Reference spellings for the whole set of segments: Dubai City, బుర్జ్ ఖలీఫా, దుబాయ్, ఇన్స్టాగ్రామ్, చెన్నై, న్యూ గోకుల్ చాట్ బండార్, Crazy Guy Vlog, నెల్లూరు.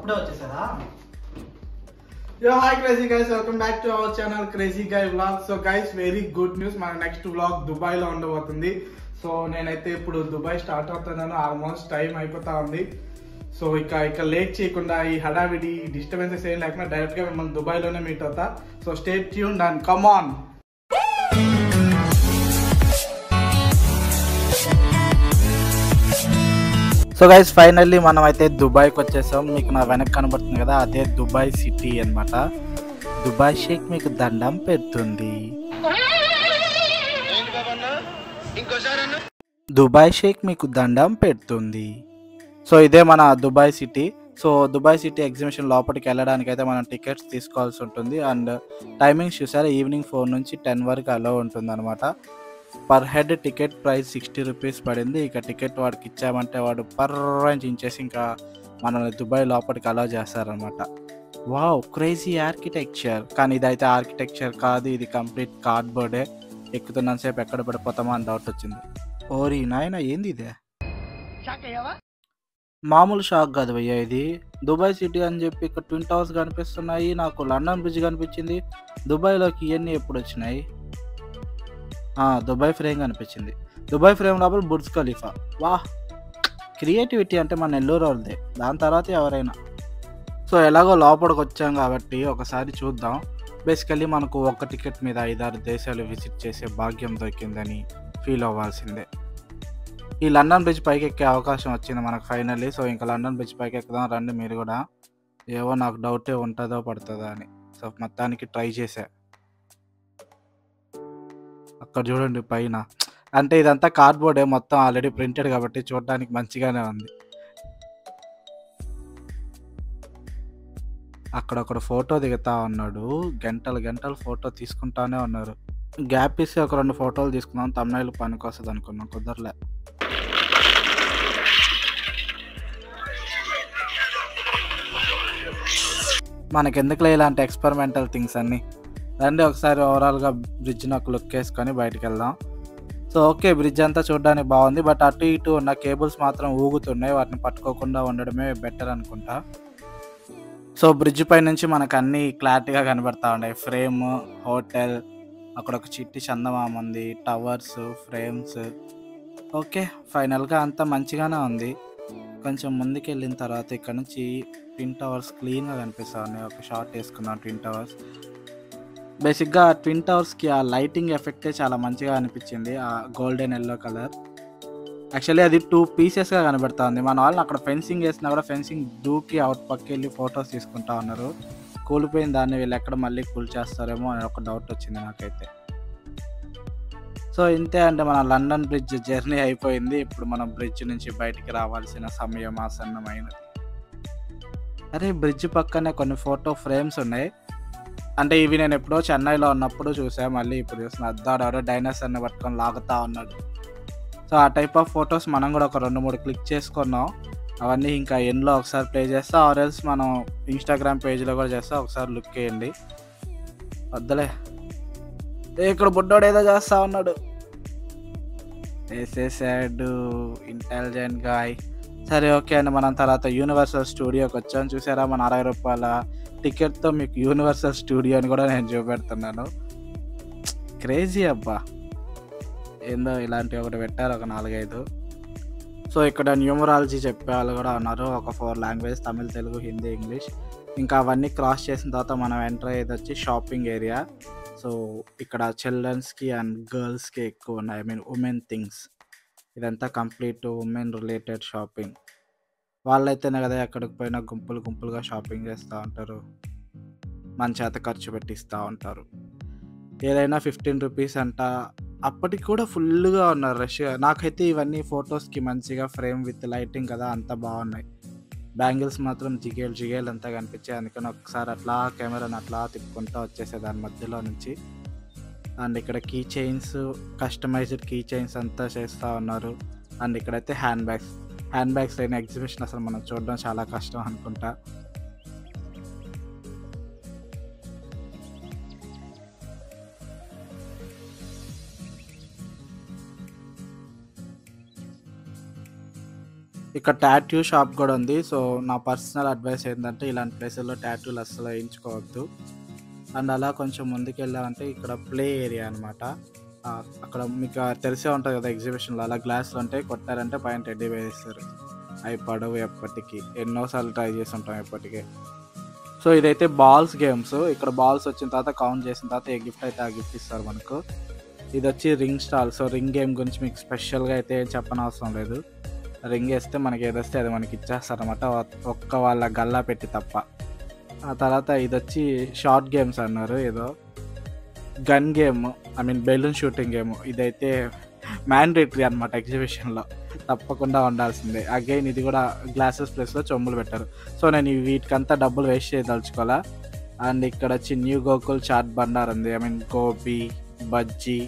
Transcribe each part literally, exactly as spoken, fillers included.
అప్పుడే వచ్చేసారా? Yo, hi crazy guys, welcome back to our channel Crazy Guy Vlog. So guys, very good news. My next vlog Dubai lo undabotundi. So nenaithe ippudu Dubai start avutannanu, almost time aipotha undi. So ఇక ఇక late చేయకుండా ఈ హడావిడి disturbances ఏం లేకుండా direct గా మిమ్మల్ని దుబాయ్ లోనే మీట్ అవుతా. So stay tuned and come on. So guys finally మనం అయితే దుబాయ్కి వచ్చేసాం. మీకు నా వెనక కనబడుతుంది కదా, అదే దుబాయ్ సిటీ అన్నమాట. దుబాయ్ షేక్ మీకు దండం పెడుతుంది. దుబాయ్ షేక్ మీకు దండం పెడుతుంది. సో ఇదే మన దుబాయ్ city. So దుబాయ్ city exhibition లోపలికి వెళ్ళడానికి అయితే మనం టికెట్స్ తీసుకోవాల్సి ఉంటుంది. అండ్ టైమింగ్స్ చూసారా, ఈవినింగ్ ఫోర్ నుంచి టెన్ వరకు అలో ఉంటుంది అనమాట. Per head ticket price sixty rupees పడింది. ఇక టికెట్ వాడికి ఇచ్చామంటే వాడు పర్రెంజ్ ఇంచేసి ఇంకా మనల్ని దుబాయ్ లోపలికి అలో చేస్తారనమాట. Wow, crazy architecture. కానీ ఇదైతే ఆర్కిటెక్చర్ కాదు, ఇది కంప్లీట్ కార్డ్బోర్డే. ఎక్కుతున్నంతసేపు ఎక్కడ పడిపోతామా అని డౌట్ వచ్చింది. ఓరి నాయన, ఏంది ఇదే? మామూలు షాక్ కాదు అయ్యా, ఇది దుబాయ్ సిటీ అని చెప్పి ఇక్కడ ట్విన్ టవర్స్ కనిపిస్తున్నాయి. నాకు లండన్ బ్రిడ్జ్ కనిపించింది. దుబాయ్లోకి ఇవన్నీ ఎప్పుడు వచ్చినాయి? దుబాయ్ ఫ్రేమ్ కనిపించింది. దుబాయ్ ఫ్రేమ్ లోపల బుర్జ్ ఖలీఫా. వాహ్, క్రియేటివిటీ అంటే మన నెల్లూరు వాళ్ళదే, దాని తర్వాత ఎవరైనా. సో ఎలాగో లోపలికి వచ్చాం కాబట్టి ఒకసారి చూద్దాం. బేసికల్లీ మనకు ఒక్క టికెట్ మీద ఐదారు దేశాలు విజిట్ చేసే భాగ్యం దొరికిందని ఫీల్ అవ్వాల్సిందే. ఈ లండన్ బ్రిడ్జ్ పైకి ఎక్కే అవకాశం వచ్చింది మనకు ఫైనల్లీ. సో ఇంకా లండన్ బ్రిడ్జ్ పైకి ఎక్కుదాం రండి మీరు కూడా. ఏవో నాకు డౌటే ఉంటుందో పడుతుందో అని. సో మొత్తానికి ట్రై చేశా. అక్కడ చూడండి పైన, అంటే ఇదంతా కార్డ్బోర్డే మొత్తం ఆల్రెడీ ప్రింటెడ్ కాబట్టి చూడడానికి మంచిగానే ఉంది. అక్కడ ఒకడు ఫోటో దిగుతా ఉన్నాడు, గంటలు గంటలు ఫోటో తీసుకుంటానే ఉన్నారు. గ్యాప్ ఇస్తే ఒక రెండు ఫోటోలు తీసుకున్నాం, తమిళనాడు పనికి వస్తుంది అనుకున్నాం, కుదరలే. మనకెందుకులే ఇలాంటి ఎక్స్పెరిమెంటల్ థింగ్స్ అన్నీ. రండి ఒకసారి ఓవరాల్గా బ్రిడ్జ్ని ఒక లుక్ వేసుకొని బయటకు వెళ్దాం. సో ఓకే, బ్రిడ్జ్ అంతా చూడడానికి బాగుంది, బట్ అటు ఇటు ఉన్న కేబుల్స్ మాత్రం ఊగుతున్నాయి. వాటిని పట్టుకోకుండా ఉండడమే బెటర్ అనుకుంటా. సో బ్రిడ్జ్ పై నుంచి మనకు అన్నీ క్లారిటీగా కనబడతా ఉన్నాయి. ఫ్రేమ్, హోటల్, అక్కడ ఒక చిట్టి చందమామ ఉంది, టవర్స్, ఫ్రేమ్స్. ఓకే, ఫైనల్గా అంతా మంచిగానే ఉంది. కొంచెం ముందుకు వెళ్ళిన తర్వాత ఇక్కడ నుంచి ట్విన్ టవర్స్ క్లీన్గా కనిపిస్తూ ఉన్నాయి. ఒక షార్ట్ వేసుకున్నాం ట్విన్ టవర్స్. బేసిక్గా ట్విన్ టవర్స్కి ఆ లైటింగ్ ఎఫెక్టే చాలా మంచిగా అనిపించింది, ఆ గోల్డెన్ ఎల్లో కలర్. యాక్చువల్లీ అది టూ పీసెస్గా కనబడతా ఉంది. మన వాళ్ళు అక్కడ ఫెన్సింగ్ వేసినా కూడా ఫెన్సింగ్ దూకి అవుట్ పక్క వెళ్ళి ఫొటోస్ తీసుకుంటా ఉన్నారు. కూలిపోయిన దాన్ని వీళ్ళు ఎక్కడ మళ్ళీ కూల్ చేస్తారేమో అని ఒక డౌట్ వచ్చింది నాకైతే. సో ఇంతే, అంటే మన లండన్ బ్రిడ్జ్ జర్నీ అయిపోయింది. ఇప్పుడు మనం బ్రిడ్జ్ నుంచి బయటికి రావాల్సిన సమయం ఆసన్నమైనది. అరే, బ్రిడ్జ్ పక్కనే కొన్ని ఫోటో ఫ్రేమ్స్ ఉన్నాయి. అంటే ఇవి నేను ఎప్పుడో చెన్నైలో ఉన్నప్పుడు చూసాను, మళ్ళీ ఇప్పుడు చూసిన. అద్దాడో డైనోసార్ని పట్టుకొని లాగుతా ఉన్నాడు. సో ఆ టైప్ ఆఫ్ ఫొటోస్ మనం కూడా ఒక రెండు మూడు క్లిక్ చేసుకున్నాం. అవన్నీ ఇంకా ఎన్లో ఒకసారి ప్లే చేస్తా, ఆర్ ఎల్స్ మనం ఇన్స్టాగ్రామ్ పేజ్లో కూడా చేస్తా. ఒకసారి లుక్ వేయండి. వద్దలే, ఇక్కడ బుడ్డోడు ఏదో చేస్తా ఉన్నాడు. వేసేసాడు ఇంటెలిజెంట్ గాయ్. సరే ఓకే అండి, మనం తర్వాత యూనివర్సల్ స్టూడియోకి వచ్చాం. చూసారా, మన అరవై రూపాయల టికెట్తో మీకు యూనివర్సల్ స్టూడియోని కూడా నేను చూపెడుతున్నాను. క్రేజీ అబ్బా, ఏందో ఇలాంటివి ఒకటి పెట్టారు, ఒక నాలుగైదు. సో ఇక్కడ న్యూమరాలజీ చెప్పే వాళ్ళు కూడా ఉన్నారు, ఒక four language, Tamil, Telugu, Hindi, English. ఇంకా అవన్నీ క్రాస్ చేసిన తర్వాత మనం ఎంటర్ అయ్యేది వచ్చి షాపింగ్ ఏరియా. సో ఇక్కడ చిల్డ్రన్స్కి అండ్ గర్ల్స్కి ఎక్కువ ఉన్నాయి, ఐ మీన్ ఉమెన్ థింగ్స్. ఇదంతా కంప్లీట్ ఉమెన్ రిలేటెడ్ షాపింగ్. వాళ్ళైతేనే కదా ఎక్కడికి పోయినా గుంపులు గుంపులుగా షాపింగ్ చేస్తూ ఉంటారు, మన చేత ఖర్చు పెట్టిస్తూ ఉంటారు. ఏదైనా ఫిఫ్టీన్ రూపీస్ అంట. అప్పటికి కూడా ఫుల్గా ఉన్నారు, రష్గా. నాకైతే ఇవన్నీ ఫొటోస్కి మంచిగా ఫ్రేమ్ విత్ లైటింగ్ కదా, అంతా బాగున్నాయి. బ్యాంగిల్స్ మాత్రం జిగేలు జిగేలు అంతా కనిపించాయి. అందుకని ఒకసారి అట్లా కెమెరాని అట్లా తిప్పుకుంటూ వచ్చేసే దాని మధ్యలో నుంచి. అండ్ ఇక్కడ key chains, customized key chains అంతా చేస్తూ ఉన్నారు. అండ్ ఇక్కడైతే హ్యాండ్ బ్యాగ్స్. హ్యాండ్ బ్యాగ్స్ అయిన ఎగ్జిబిషన్ అసలు మనం చూడడం చాలా కష్టం అనుకుంటా. ఇక్కడ టాటూ షాప్ కూడా ఉంది. సో నా పర్సనల్ అడ్వైస్ ఏంటంటే ఇలాంటి ప్లేసుల్లో టాటూలు అస్సలు వేయించుకోవద్దు. అండ్ అలా కొంచెం ముందుకెళ్ళామంటే ఇక్కడ ప్లే ఏరియా అనమాట. అక్కడ మీకు తెలిసే ఉంటుంది కదా ఎగ్జిబిషన్లో అలా గ్లాసులు ఉంటాయి, కొట్టారంటే పైన టెడ్డీ బేర్ ఇస్తారు. అవి పడవు ఎప్పటికీ, ఎన్నోసార్లు ట్రై చేసి ఉంటాం ఎప్పటికే. సో ఇదైతే బాల్స్ గేమ్స్. ఇక్కడ బాల్స్ వచ్చిన తర్వాత కౌంట్ చేసిన తర్వాత ఏ గిఫ్ట్ అయితే ఆ గిఫ్ట్ ఇస్తారు మనకు. ఇది వచ్చి ring stall. So ring game గురించి మీకు స్పెషల్గా అయితే చెప్పనవసరం లేదు. రింగ్ వేస్తే మనకి ఏదొస్తే అది మనకి ఇచ్చేస్తారు అనమాట, ఒక్క వాళ్ళ గల్లా పెట్టి తప్ప. ఆ తర్వాత ఇది వచ్చి షార్ట్ గేమ్స్ అన్నారు, ఏదో gun game, I mean balloon shooting game. ఇదైతే మ్యాండేటరీ అనమాట ఎగ్జిబిషన్లో, తప్పకుండా ఉండాల్సిందే. అగైన్ ఇది కూడా గ్లాసెస్ ప్లేస్లో చెంబులు పెట్టారు. సో నేను వీటికంతా డబ్బులు వేస్ట్ చేయదలుచుకోవాలా. అండ్ ఇక్కడ వచ్చి న్యూ గోకుల్ చాట్ బండార్ ఉంది, I mean gobi bajji,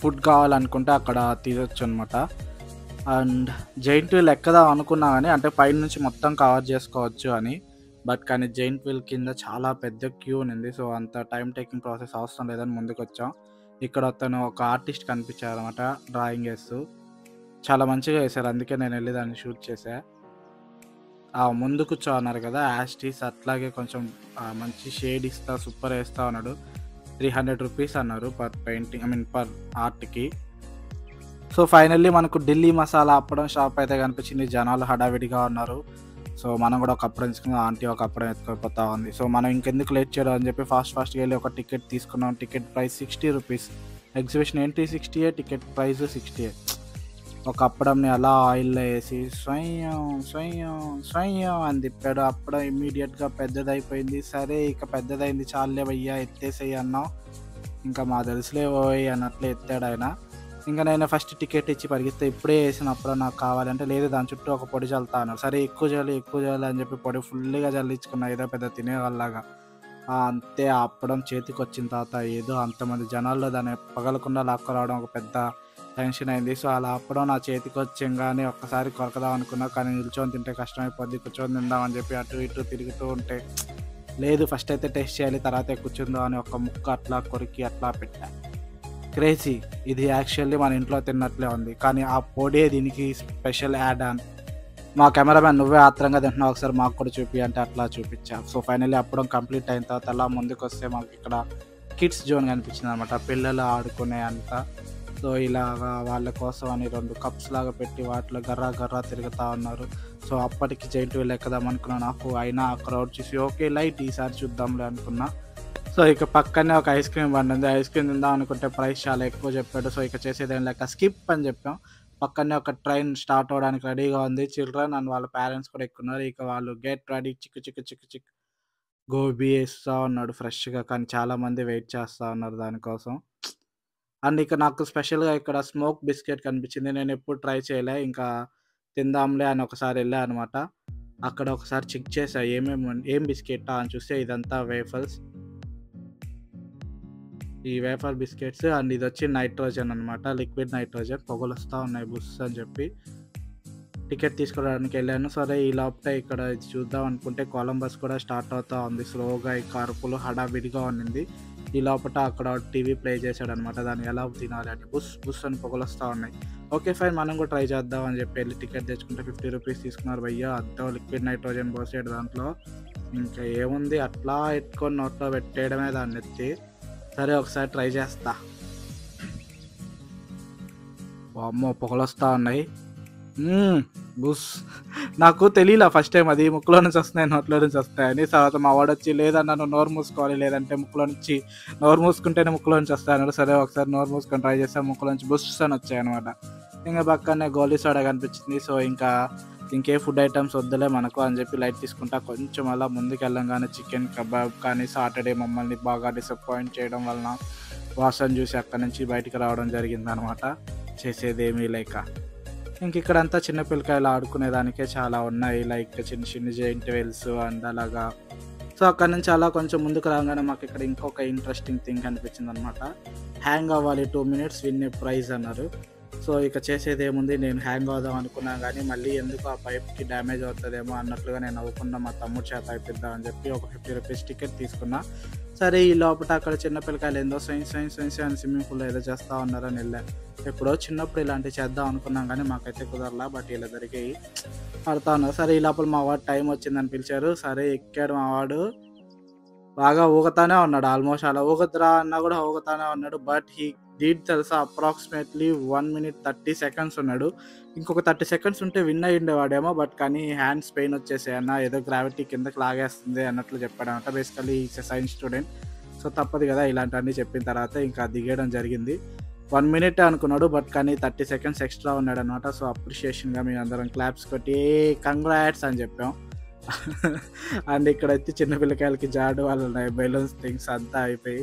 food కావాలనుకుంటే అక్కడ తీరొచ్చు అనమాట. అండ్ జైంట్ వీల్ ఎక్కదాం అనుకున్నా కానీ, అంటే పైన నుంచి మొత్తం కవర్ చేసుకోవచ్చు అని, బట్ కానీ జైంట్ వీల్ కింద చాలా పెద్ద క్యూ ఉంది. సో అంత టైం టేకింగ్ ప్రాసెస్ అవసరం లేదని ముందుకు వచ్చాం. ఇక్కడ అతను ఒక ఆర్టిస్ట్ కనిపించారు అనమాట, డ్రాయింగ్ వేస్తూ చాలా మంచిగా వేశారు, అందుకే నేను వెళ్ళి దాన్ని షూట్ చేశా. ఆ ముందు కూర్చో అన్నారు కదా యాస్టీస్, అట్లాగే కొంచెం మంచి షేడ్ ఇస్తా సూపర్ వేస్తా అన్నాడు. త్రీ హండ్రెడ్ రూపీస్ అన్నారు per painting, I mean per ఆర్ట్కి. సో ఫైనల్లీ మనకు ఢిల్లీ మసాలా అప్పడం షాప్ అయితే కనిపించింది. జనాలు హడావిడిగా ఉన్నారు. సో మనం కూడా ఒక అప్పడం తీసుకున్నాం, ఆంటీ ఒక అప్పడం ఎత్తుకుపోతా ఉంది. సో మనం ఇంకెందుకు లేట్ చేయడం అని చెప్పి ఫాస్ట్ ఫాస్ట్గా వెళ్ళి ఒక టికెట్ తీసుకున్నాం. Ticket price sixty rupees. Exhibition ఏంటి సిక్స్టీయే, టికెట్ ప్రైస్ సిక్స్టీయే. ఒక అప్పడంని అలా ఆయిల్లో వేసి స్వయం స్వయం స్వయం అని తిప్పాడు. అప్పడం ఇమ్మీడియట్గా పెద్దదైపోయింది. సరే ఇక పెద్దదైంది చాలే వయ్యా ఎత్తేసేయ అన్నాం. ఇంకా మా తెలుసులే పోయి అన్నట్లు ఎత్తాడు ఆయన. ఇంకా నేను ఫస్ట్ టికెట్ ఇచ్చి పరిగిస్తే ఇప్పుడే వేసినప్పుడు నాకు కావాలంటే లేదు, దాని చుట్టూ ఒక పొడి చల్లుతా అన్నాడు. సరే ఎక్కువ చల్లి ఎక్కువ చల్లి అని చెప్పి పొడి ఫుల్గా చల్లించుకున్నా, ఏదో పెద్ద తినేవాళ్ళగా. అంతే అప్పడం చేతికి వచ్చిన తర్వాత ఏదో అంతమంది జనాల్లో దాన్ని పగలకుండా లాక్కురావడం ఒక పెద్ద టెన్షన్ అయింది. సో అలా అప్పడం నా చేతికి వచ్చంగానే ఒక్కసారి కొరకదాం అనుకున్నా, కానీ నిల్చొని తింటే కష్టమైపోద్ది, కూర్చొని తిందామని చెప్పి అటు ఇటు తిరుగుతూ ఉంటే లేదు ఫస్ట్ అయితే టెస్ట్ చేయాలి తర్వాత కూర్చుందాం అని ఒక ముక్క అట్లా కొరికి అట్లా పెట్టా. క్రేజీ. ఇది యాక్చువల్లీ మన ఇంట్లో తిన్నట్లే ఉంది, కానీ ఆ పొడే దీనికి స్పెషల్ యాడ్ ఆన్. మా కెమెరామ్యాన్ నువ్వే ఆత్రంగా తింటున్నావు ఒకసారి మాకు కూడా చూపి అంటే అట్లా చూపించా. సో ఫైనల్లీ అప్పడం కంప్లీట్ అయిన తర్వాత అలా ముందుకు వస్తే మనకి ఇక్కడ కిడ్స్ జోన్ కనిపించింది అనమాట, పిల్లలు ఆడుకునే అంతా. సో ఇలాగా వాళ్ళ కోసం అని రెండు కప్స్ లాగా పెట్టి వాటిలో గర్రా గర్రా తిరుగుతూ ఉన్నారు. సో అప్పటికి జైంట్ వీల్ ఎక్కదామనుకున్నా, నాకు అయినా ఆ క్రౌడ్ చూసి ఓకే లైట్ ఈసారి చూద్దాంలే అనుకున్నా. సో ఇక పక్కనే ఒక ఐస్ క్రీమ్ బండి ఉంది, ఐస్ క్రీమ్ తిందాం అనుకుంటే ప్రైస్ చాలా ఎక్కువ చెప్పాడు. సో ఇక చేసేదేం లేక స్కిప్ అని చెప్పాం. పక్కనే ఒక ట్రైన్ స్టార్ట్ అవ్వడానికి రెడీగా ఉంది. చిల్డ్రన్ అండ్ వాళ్ళ పేరెంట్స్ కూడా ఎక్కున్నారు. ఇక వాళ్ళు గెట్ రెడీ చిక్కు చిక్కు చిక్కు చిక్కు గోబీ వేస్తూ ఉన్నాడు ఫ్రెష్గా, కానీ చాలామంది వెయిట్ చేస్తూ ఉన్నారు దానికోసం. అండ్ ఇక నాకు స్పెషల్గా ఇక్కడ స్మోక్ బిస్కెట్ కనిపించింది, నేను ఎప్పుడు ట్రై చేయలే. ఇంకా తిందాంలే అని ఒకసారి వెళ్ళా అనమాట. అక్కడ ఒకసారి చెక్ చేసా ఏమేమి ఏం బిస్కెటా అని చూస్తే ఇదంతా వేఫల్స్, ఈ వేఫర్ బిస్కెట్స్. అండ్ ఇది వచ్చి నైట్రోజన్ అనమాట, లిక్విడ్ నైట్రోజన్, పొగలుస్తూ ఉన్నాయి బుస్ అని చెప్పి టికెట్ తీసుకోవడానికి వెళ్ళాను. సరే ఈ లోపల ఇక్కడ చూద్దాం అనుకుంటే కొలంబస్ కూడా స్టార్ట్ అవుతూ ఉంది స్లోగా. ఈ కరుపులు హడావిడిగా ఉండింది. ఈ లోపల అక్కడ టీవీ ప్లే చేశాడు అనమాట, దాన్ని ఎలా తినాలి అని. బుస్ బుస్ అని పొగలుస్తూ ఉన్నాయి. ఓకే ఫైన్ మనం కూడా ట్రై చేద్దాం అని చెప్పి వెళ్ళి టికెట్ తెచ్చుకుంటే ఫిఫ్టీ రూపీస్ తీసుకున్నారు భయ్యా. అద్దో లిక్విడ్ నైట్రోజన్ పోసేడు దాంట్లో, ఇంకా ఏముంది అట్లా ఎత్తుకొని నోట్లో పెట్టేయడమే దాన్ని ఎత్తి. సరే ఒకసారి ట్రై చేస్తా. అమ్మో పొగలొస్తూ ఉన్నాయి బుస్. నాకు తెలియలే ఫస్ట్ టైం అది ముక్కులో నుంచి వస్తున్నాయి నోట్లో నుంచి వస్తాయని. తర్వాత మా వాడు వచ్చి లేదన్నా నువ్వు నోరు మూసుకోవాలి, లేదంటే ముక్కులో నుంచి నోరు మూసుకుంటేనే ముక్కులో నుంచి వస్తాయి అన్నాడు. సరే ఒకసారి నోరు మూసుకొని ట్రై చేస్తాను, ముక్కులో నుంచి బుస్ అని వచ్చాయన్నమాట. ఇంకా పక్కనే గోలీ సోడా కనిపించింది. సో ఇంకా ఇంకే ఫుడ్ ఐటమ్స్ వద్దులే మనకు అని చెప్పి లైట్ తీసుకుంటా కొంచెం అలా ముందుకు వెళ్ళంగానే చికెన్ కబాబ్ కానీ సాటర్డే మమ్మల్ని బాగా డిసప్పాయింట్ చేయడం వలన వాసన చూసి అక్కడి నుంచి బయటికి రావడం జరిగిందనమాట, చేసేదేమీ లేక. ఇంక ఇక్కడంతా చిన్న పిల్లకాయలు ఆడుకునేదానికే చాలా ఉన్నాయి, లైక్ చిన్న చిన్న జైంట్ వీల్స్ అండ్ అలాగా. సో అక్కడ నుంచి అలా కొంచెం ముందుకు రాగానే మాకు ఇక్కడ ఇంకొక ఇంట్రెస్టింగ్ థింగ్ అనిపించింది అనమాట. హ్యాంగ్ అవ్వాలి two minutes win a prize అన్నారు. సో ఇక చేసేది ఏముంది, నేను హ్యాంగ్ అవుదాం అనుకున్నాను, కానీ మళ్ళీ ఎందుకు ఆ పైప్కి డ్యామేజ్ అవుతుందేమో అన్నట్లుగా నేను అవ్వకుండా మా తమ్ముడు చేత అయిపోద్దామని చెప్పి ఒక ఫిఫ్టీ రూపీస్ టికెట్ తీసుకున్నా. సరే ఈ లోపట అక్కడ చిన్నపిల్లకాయలు ఏందో సైన్స్ సైన్స్ సైన్స్ అని స్విమ్మింగ్ పూల్లో ఏదో చేస్తూ ఉన్నారని వెళ్ళాను. ఎప్పుడో చిన్నప్పుడు ఇలాంటివి చేద్దాం అనుకున్నాం కానీ మాకైతే కుదరలా, బట్ ఇలా దొరికి ఆడుతా ఉన్నారు. సరే ఈ లోపల మా వాడు టైం వచ్చిందని పిలిచారు, సరే ఎక్కాడు. మా వాడు బాగా ఊగుతానే ఉన్నాడు, ఆల్మోస్ట్ అలా ఊగద్రా అన్నా కూడా ఊగుతానే ఉన్నాడు. బట్ హీ డీడ్ తెలుసా, approximately one minute thirty seconds ఉన్నాడు. ఇంకొక థర్టీ సెకండ్స్ ఉంటే విన్ అయ్యి ఉండేవాడేమో, బట్ కానీ హ్యాండ్స్ పెయిన్ వచ్చేసే అన్న, ఏదో గ్రావిటీ కిందకి లాగేస్తుంది అన్నట్లు చెప్పాడనమాట. Basically is a science student, so తప్పదు కదా ఇలాంటివన్నీ. చెప్పిన తర్వాత ఇంకా దిగేయడం జరిగింది. వన్ మినిట్ అనుకున్నాడు, బట్ కానీ థర్టీ సెకండ్స్ ఎక్స్ట్రా ఉన్నాడు అనమాట. సో అప్రిషియేషన్గా మేము అందరం క్లాప్స్ కొట్టి కంగ్రాట్స్ అని చెప్పాం. అండ్ ఇక్కడైతే చిన్నపిల్లకాయలకి జాడు వాళ్ళు బెలూన్స్ థింగ్స్ అంతా అయిపోయి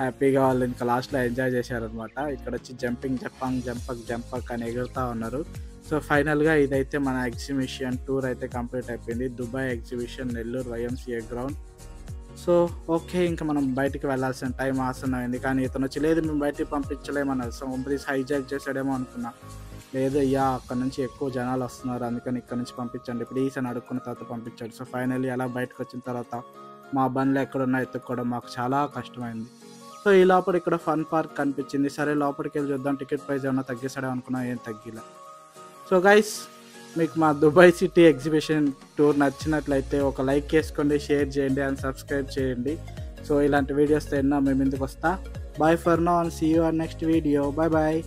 హ్యాపీగా వాళ్ళు ఇంకా లాస్ట్లో ఎంజాయ్ చేశారనమాట. ఇక్కడ వచ్చి జంపింగ్ జంపంగ్ జంపక్ జంపక్ అని ఎగురుతూ ఉన్నారు. సో ఫైనల్గా ఇదైతే మన ఎగ్జిబిషన్ టూర్ అయితే కంప్లీట్ అయిపోయింది, దుబాయ్ exhibition నెల్లూరు Y M C A ground. So okay, ఇంకా మనం బయటికి వెళ్ళాల్సిన టైం ఆసన్నమైంది. కానీ ఇతను వచ్చి లేదు మేము బయటికి పంపించలేమన్నారు. సో ప్లీజ్ హైజాక్ చేశాడేమో అనుకున్నా, లేదు అయ్యా అక్కడ నుంచి ఎక్కువ జనాలు వస్తున్నారు అందుకని ఇక్కడ నుంచి పంపించండి ప్లీజ్ అని అడుక్కున్న తర్వాత పంపించాడు. సో ఫైనల్లీ అలా బయటకు వచ్చిన తర్వాత మా బండ్లు ఎక్కడున్నా ఎత్తుక్కోవడం మాకు చాలా కష్టమైంది. సో ఈ లోపల ఇక్కడ ఫన్ పార్క్ కనిపించింది, సరే లోపలికి వెళ్ళి చూద్దాం టికెట్ ప్రైస్ ఏమన్నా తగ్గిస్తాడే అనుకున్నా, ఏం తగ్గిలా. సో గైస్, మీకు మా దుబాయ్ సిటీ ఎగ్జిబిషన్ టూర్ నచ్చినట్లయితే ఒక లైక్ చేసుకోండి, షేర్ చేయండి అండ్ సబ్స్క్రైబ్ చేయండి. సో ఇలాంటి వీడియోస్ ఎన్నో మేము ముందుకు వస్తా. Bye for now and see you on next video. Bye bye.